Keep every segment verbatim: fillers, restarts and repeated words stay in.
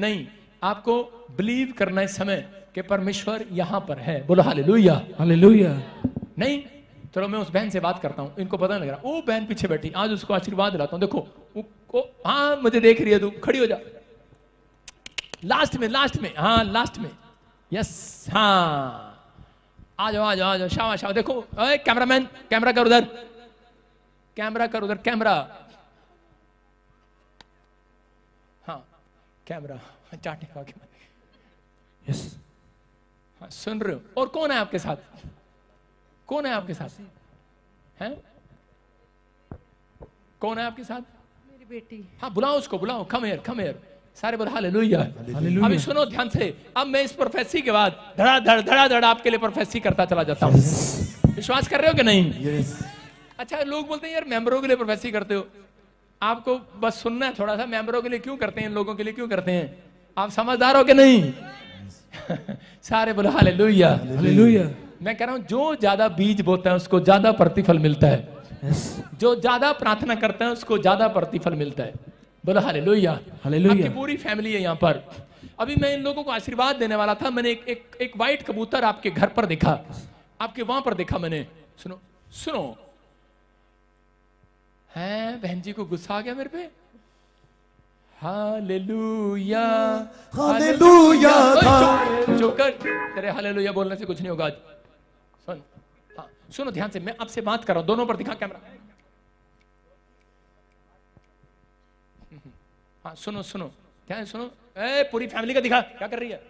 नहीं, आपको बिलीव करना है समय कि परमेश्वर यहाँ पर है। बोलो हालेलुया, हालेलुया। नहीं चलो मैं उस बहन से बात करता हूँ, इनको पता नहीं लग रहा। वो बहन पीछे बैठी, आज उसको आशीर्वाद दिलाता हूँ। देखो, हाँ मुझे देख रही है, तू खड़ी हो जा। लास्ट में लास्ट में हाँ लास्ट में यस, हाँ आ जाओ आ जाओ आ जाओ, शाबाश शाबाश। देखो अरे कैमरामैन, कैमरा कर उधर, कैमरा कर उधर, कैमरा हाँ कैमरा चाटे आगे। यस हाँ सुन रहे हो। और कौन है आपके साथ, कौन है आपके साथ हैं, कौन है आपके साथ? मेरी बेटी। हाँ बुलाओ उसको, बुलाओ, कम हियर कम हियर। सारे बोल हालेलुया। अभी सुनो ध्यान से, अब मैं इस प्रोफेसी के बाद धड़ा धड़ धड़ा धड़ आपके लिए प्रोफेसी करता चला जाता हूँ। yes. विश्वास कर रहे हो कि नहीं? yes. अच्छा लोग बोलते हैं यार मेंबरों के लिए प्रोफेसी करते हो, आपको बस सुनना है थोड़ा सा। मेंबरों के लिए क्यों करते हैं, इन लोगों के लिए क्यों करते हैं? आप समझदार हो कि नहीं? yes. सारे बोल हालेलुया, हालेलुया। मैं कह रहा हूँ जो ज्यादा बीज बोता है उसको ज्यादा प्रतिफल मिलता है, जो ज्यादा प्रार्थना करता है उसको ज्यादा प्रतिफल मिलता है। बोलो हालेलुया, हालेलुया। आपकी पूरी फैमिली है यहाँ पर। अभी मैं इन लोगों को आशीर्वाद देने वाला था, मैंने एक एक, एक वाइट कबूतर आपके घर पर देखा, आपके वहां पर देखा मैंने। सुनो सुनो, हैं बहन जी को गुस्सा आ गया मेरे पे। Hallelujah, hallelujah. जोकर तेरे हालेलुया बोलने से कुछ नहीं होगा। सुन हाँ सुनो ध्यान से, मैं आपसे बात कर रहा हूँ। दोनों पर दिखा कैमरा। हाँ सुनो सुनो ध्यान सुनो। ए पूरी फैमिली का दिखा, क्या कर रही है?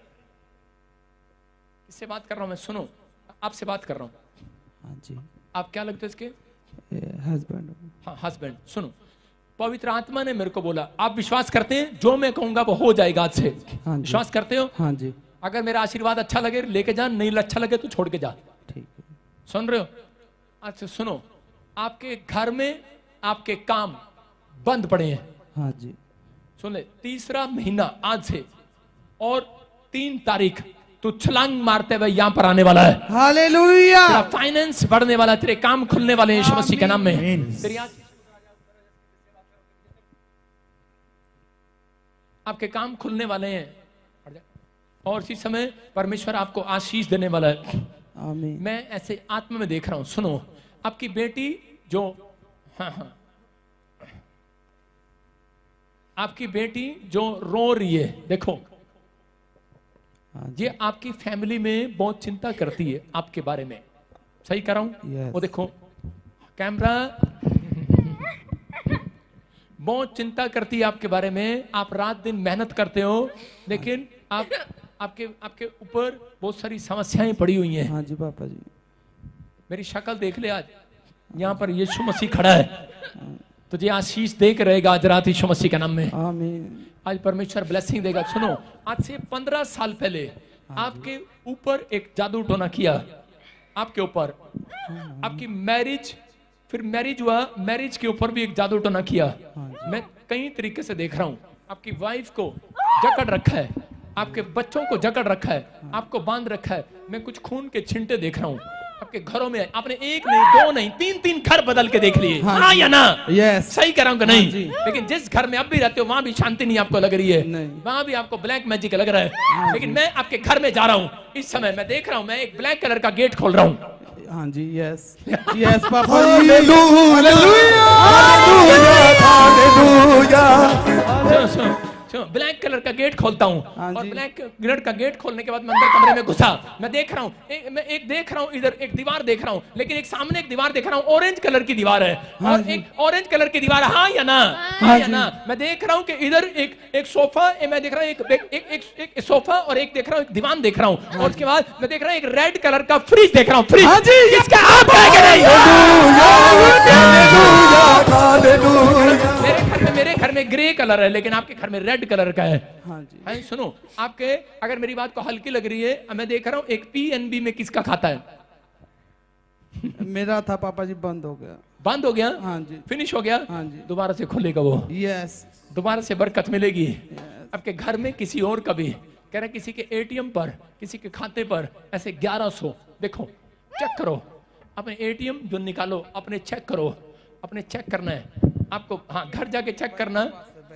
इससे बात कर रहा हूँ मैं, सुनो आपसे बात कर रहा हूँ। हाँ जी। आप क्या लगते हो इसके हस्बैंड? हाँ हस्बैंड। सुनो, पवित्र आत्मा ने मेरे को बोला, आप विश्वास करते हैं जो मैं कहूंगा वो हो जाएगा आज से? हाँ जी। विश्वास करते हो? हाँ जी। अगर मेरा आशीर्वाद अच्छा लगे लेके जा, नहीं अच्छा लगे तो छोड़ के जा। ठीक है, सुन रहे हो? अच्छा सुनो, आपके घर में आपके काम बंद पड़े हैं। हाँ जी। सुन ले, तीसरा महीना आज से और तीन तारीख तू छलांग मारते हुए यहाँ पर आने वाला है। हालेलुया। तेरा फाइनेंस बढ़ने वाला, तेरे काम खुलने वाले यीशु मसीह के नाम में। आपके काम खुलने वाले हैं और इसी समय परमेश्वर आपको आशीष देने वाला है। आमीन। मैं ऐसे आत्मा में देख रहा हूँ। सुनो, आपकी बेटी जो हाँ हाँ आपकी बेटी जो रो रही है, देखो ये आपकी फैमिली में बहुत चिंता करती है आपके बारे में। सही कर रहा हूं? वो देखो कैमरा। बहुत चिंता करती है आपके बारे में। आप रात दिन मेहनत करते हो, लेकिन आप आपके आपके ऊपर बहुत सारी समस्याएं पड़ी हुई हैं। हाँ जी पापा जी। मेरी शक्ल देख ले, आज यहाँ पर यीशु मसीह खड़ा है, तुझे आशीष देख रहेगा आज रात यीशु मसीह के नाम में। आमीन। आज परमेश्वर ब्लेसिंग देगा। सुनो, आज से पंद्रह साल पहले आपके ऊपर एक जादू टोना किया, आपके ऊपर, आपकी मैरिज, फिर मैरिज हुआ, मैरिज के ऊपर भी एक जादू टोना किया। मैं कई तरीके से देख रहा हूँ, आपकी वाइफ को जकड़ रखा है, आपके बच्चों को जकड़ रखा है, आपको बांध रखा है। मैं कुछ खून के छिंटे देख रहा हूँ आपके घरों में। आपने एक नहीं, दो नहीं, तीन तीन घर बदल के देख लिए। हाँ, हाँ या ना? यस। सही कह रहा हूं कि नहीं? हाँ, लेकिन जिस घर में अब भी रहते हो वहां भी शांति नहीं आपको लग रही है, वहां भी आपको ब्लैक मैजिक लग रहा है। हाँ, लेकिन मैं आपके घर में जा रहा हूं, इस समय मैं देख रहा हूं, मैं एक ब्लैक कलर का गेट खोल रहा हूं। हाँ जी। Yes yes papa. Hallelujah. Black colour का गेट खोलता हूँ और ब्लैक कलर का गेट खोलने के बाद मैं अंदर कमरे में घुसा। मैं देख रहा हूँ, मैं एक देख रहा हूँ, इधर एक दीवार देख रहा हूँ, लेकिन एक सामने एक दीवार देख रहा हूँ, ऑरेंज कलर की दीवार है। हाँ और एक ऑरेंज कलर की दीवार। हाँ या ना? हाँ या ना? मैं देख रहा हूँ कि इधर एक एक सोफा, मैं देख रहा हूँ एक, एक, एक, एक, एक सोफा और एक देख रहा हूँ एक दीवान देख रहा हूँ, और उसके बाद मैं देख रहा हूँ एक रेड कलर का फ्रिज देख रहा हूँ। मेरे घर में ग्रे कलर है लेकिन आपके घर में रेड कलर का है। हाँ जी। हाँ, सुनो, आपके अगर मेरी बात को हल्की लग रही है, मैं देख रहा हूँ एक पीएनबी में किसका खाता है। मेरा था पापा जी, बंद हो गया। बंद हो गया? हाँ जी। फिनिश हो गया? हाँ जी। दोबारा से खुलेगा वो। यस। दोबारा से बरकत मिलेगी। आपके घर में किसी और का भी कह रहा, किसी के एटीएम पर, किसी के खाते पर ऐसे ग्यारह सौ। देखो, चेक करो अपने एटीएम जो निकालो, अपने चेक करो, अपने चेक करना है आपको। हाँ, घर जाके चेक करना।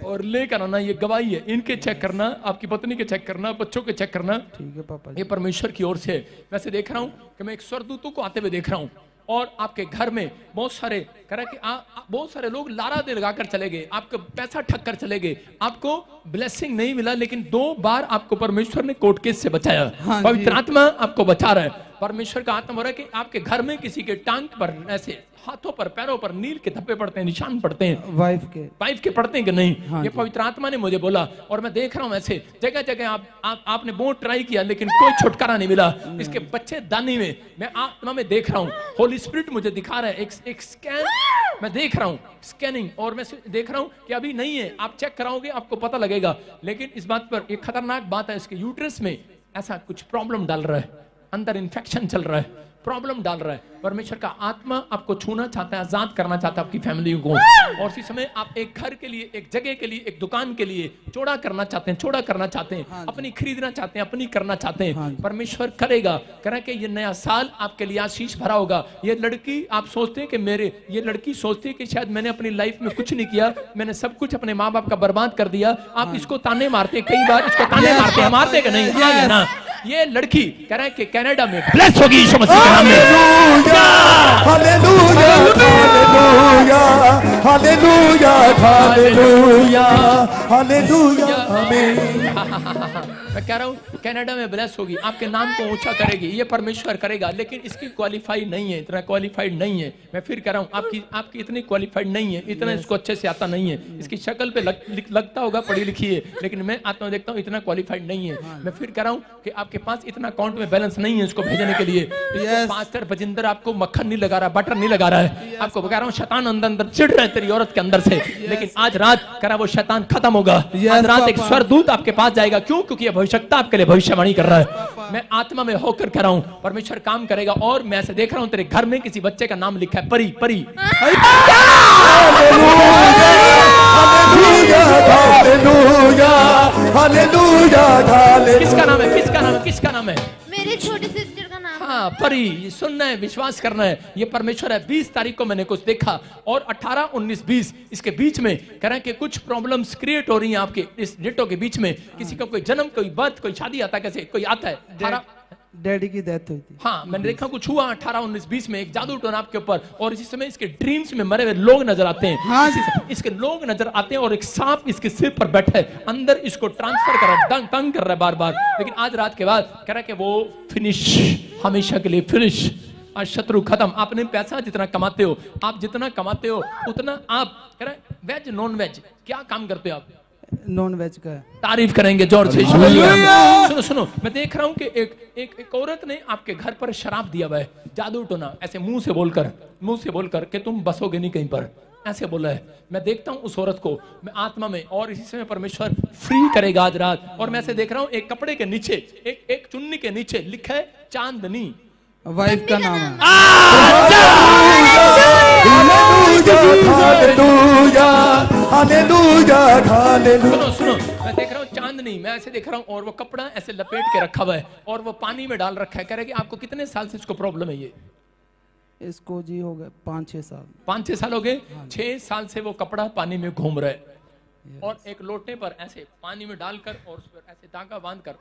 और लेकर आना, ये गवाही है। इनके चेक करना, आपकी पत्नी के चेक करना, बच्चों के चेक करना, ठीक है पापा, ये परमेश्वर की ओर से। वैसे देख रहा हूँ कि मैं एक स्वर्गदूतों को आते हुए देख रहा हूँ, और आपके घर में बहुत सारे कह रहा कि बहुत सारे लोग लारा दे लगा कर चले गए, आपका पैसा ठग कर चले गए, आपको ब्लेसिंग नहीं मिला, लेकिन दो बार आपको परमेश्वर ने कोर्ट केस से बचाया। हाँ, पवित्र आत्मा आपको बचा रहा है, परमेश्वर का आत्मा हो रहा है कि आपके घर में किसी के टांग पर, ऐसे हाथों पर, पैरों पर नील के धब्बे पड़ते हैं, निशान पड़ते हैं, वाइफ के वाइफ के पड़ते हैं कि नहीं। हाँ, ये पवित्र आत्मा ने मुझे बोला, और मैं देख रहा हूँ ऐसे जगह जगह आप, आप आपने बहुत ट्राई किया लेकिन कोई छुटकारा नहीं मिला। इसके बच्चे दानी में मैं आत्मा में देख रहा हूँ, होली स्पिरिट मुझे दिखा रहा है, एक, एक स्कैन मैं देख रहा हूँ, स्कैनिंग, और मैं देख रहा हूँ कि अभी नहीं है, आप चेक कराओगे आपको पता लगेगा। लेकिन इस बात पर एक खतरनाक बात है, इसके यूट्रस में ऐसा कुछ प्रॉब्लम डाल रहा है, अंदर इन्फेक्शन चल रहा है, प्रॉब्लम डाल रहा है। परमेश्वर का आत्मा आपको छूना चाहता है, आजाद करना चाहता है आपकी फैमिली को, और इसी समय आप एक घर के लिए, एक जगह के लिए, एक दुकान के लिए चौड़ा करना चाहते हैं, चौड़ा करना चाहते हैं, अपनी खरीदना चाहते हैं, अपनी करना चाहते हैं। परमेश्वर करेगा, करें कि ये नया साल आपके लिए आशीष भरा होगा। ये लड़की आप सोचते हैं कि मेरे, ये लड़की सोचती है कि शायद मैंने अपनी लाइफ में कुछ नहीं किया, मैंने सब कुछ अपने माँ बाप का बर्बाद कर दिया। आप इसको ताने मारते, कई बार इसको ताने मारते, मारते कि नहीं ना, ये लड़की कह रहा है कि कनाडा में ब्लेस होगी यीशु मसीह के नाम में। Hallelujah hallelujah hallelujah hallelujah hallelujah आमीन। मैं कह रहा हूँ कनाडा में ब्लेस होगी, आपके नाम को ऊंचा करेगी, ये परमेश्वर करेगा। लेकिन इसकी क्वालिफाई नहीं है, इतना क्वालिफाइड नहीं है। मैं फिर कह रहा हूँ आपकी आपकी इतनी क्वालिफाइड नहीं है, इतना इसको अच्छे से आता नहीं है, इसकी शक्ल पे लगता होगा पढ़ी लिखी है, लेकिन मैं आत्मा देखता हूँ इतना क्वालिफाइड नहीं है। मैं फिर कह रहा हूँ कि आपके पास इतना अकाउंट में बैलेंस नहीं है इसको भेजने के लिए। yes. पास्टर बजिंदर आपको मक्खन नहीं लगा रहा, बटर नहीं लगा रहा है। yes. आपको बता रहा हूँ शैतान अंदर अंदर चिढ़ रहा है तेरी औरत के अंदर से। yes. लेकिन आज रात करा वो शैतान खत्म होगा। yes, आज रात एक स्वर्गदूत आपके पास जाएगा। क्यों? क्योंकि ये भविष्यवक्ता आपके लिए भविष्यवाणी कर रहा है। yes, मैं आत्मा में होकर कह रहा हूँ परमेश्वर काम करेगा। और मैं ऐसे देख रहा हूँ तेरे घर में किसी बच्चे का नाम लिखा है परी परी। किसका नाम है? किसका नाम है? किसका नाम है? मेरे छोटे सिस्टर का नाम। हाँ, परी। सुनना है, विश्वास करना है, ये परमेश्वर है। बीस तारीख को मैंने कुछ देखा, और अठारह, उन्नीस, बीस इसके बीच में कह रहे हैं कि कुछ प्रॉब्लम्स क्रिएट हो रही हैं आपके इस डेटों के बीच में। किसी का कोई जन्म, कोई बर्थ, कोई शादी आता, कैसे कोई आता है, डैडी की डेथ हुई थी। हाँ, मैंने देखा कुछ हुआ अठारह, उन्नीस, बीस में एक जादू टोना आपके ऊपर। और इसी समय इसके ड्रीम्स में मरे हुए लोग नजर आते हैं। हाँ, इसके लोग नजर आते हैं, और एक सांप इसके सिर पर बैठा है, अंदर इसको ट्रांसफर कर रहा है, तंग कर रहा है बार बार। लेकिन आज रात के बाद कह रहा है कि वो फिनिश, हमेशा के लिए फिनिश, आज शत्रु खत्म। आपने पैसा जितना कमाते हो, आप जितना कमाते हो उतना आप कह रहे, वेज नॉन वेज क्या काम करते हो आप? नॉन वेज का। तारीफ करेंगे जोर से। सुनो सुनो, मैं देख रहा हूँ कि एक, एक एक औरत ने आपके घर पर शराब दिया हुआ है, जादू टोना, ऐसे मुंह से बोलकर मुंह से बोलकर कि तुम बसोगे नहीं कहीं पर, ऐसे बोला है। मैं देखता हूँ उस औरत को मैं आत्मा में, और इसी समय परमेश्वर फ्री करेगा आज रात। और मैं ऐसे देख रहा हूँ एक कपड़े के नीचे, एक एक चुन्नी के नीचे लिखा है चांदनी, वाइफ का नाम है। Hallelujah hallelujah. सुनो सुनो, मैं देख रहा हूँ चांदनी, मैं ऐसे देख रहा हूँ, और वो कपड़ा ऐसे लपेट के रखा हुआ है, और वो पानी में डाल रखा है। कह रहे कि आपको कितने साल से इसको प्रॉब्लम है? ये इसको जी हो गए पाँच छः साल। पाँच छः साल हो गए। छः साल से वो कपड़ा पानी में घूम रहा है, और एक लोटे पर ऐसे पानी में डालकर और उस पर ऐसे धागा बांध कर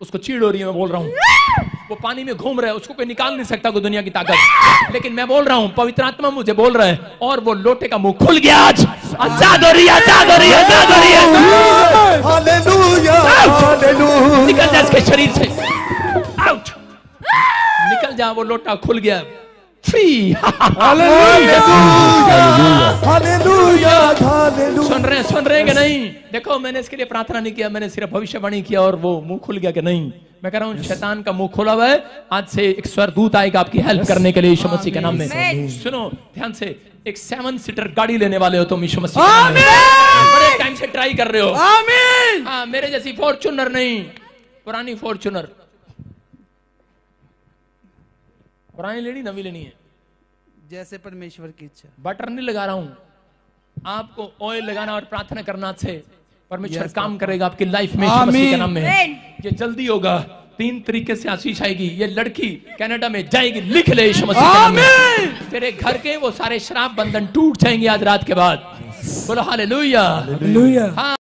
उसको चीड़ हो रही है। मैं बोल रहा हूँ वो पानी में घूम रहा है, उसको कोई निकाल नहीं सकता कोई दुनिया की ताकत। लेकिन मैं बोल रहा हूँ पवित्र आत्मा मुझे बोल रहा है, और वो लोटे का मुंह खुल गया। आज आजाद हो रही है, आजाद हो रही है, आजाद हो रही है। Hallelujah hallelujah. निकल जा इसके शरीर से, आउट, निकल जा, वो लोटा खुल गया। सुन रहे सुन रहे कि नहीं? देखो मैंने इसके लिए प्रार्थना नहीं किया, मैंने सिर्फ भविष्यवाणी किया, और वो मुंह खुल गया कि नहीं। मैं कह रहा हूँ शैतान का मुंह खोला हुआ है, आज से एक स्वर्गदूत आएगा आपकी हेल्प करने के लिए यीशु मसीह के नाम में। सुनो ध्यान से, एक सेवन सीटर गाड़ी लेने वाले हो तुम यीशु मसीह के नाम में। बड़े टाइम से ट्राई कर रहे हो। आमीन। हाँ, मेरे जैसी फॉर्च्यूनर नहीं, पुरानी फॉर्च्यूनर, पुरानी लेनी, नवी लेनी है, जैसे परमेश्वर की इच्छा। बटर नहीं लगा रहा हूँ आपको, ऑयल लगाना और प्रार्थना करना से परमेश्वर yes, काम करेगा आपकी लाइफ में यीशु मसीह के नाम में। ये जल्दी होगा, तीन तरीके से आशीष आएगी। ये लड़की कनाडा में जाएगी, लिख ले यीशु मसीह के नाम में। तेरे घर के वो सारे शराब बंधन टूट जाएंगे आज रात के बाद। बोलो हालेलुया हालेलुया।